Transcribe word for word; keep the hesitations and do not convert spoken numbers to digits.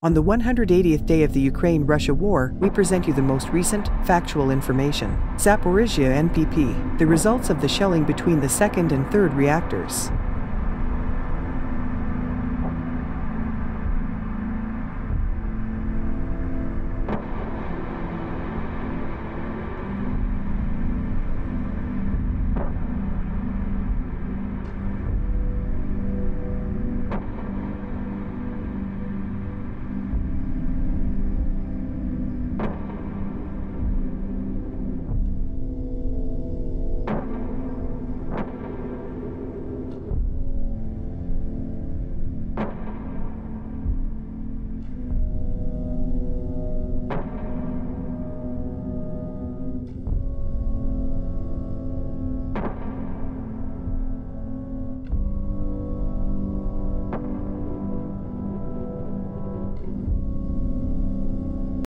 On the one hundred eightieth day of the Ukraine-Russia war, we present you the most recent, factual information. Zaporizhzhia N P P, the results of the shelling between the second and third reactors.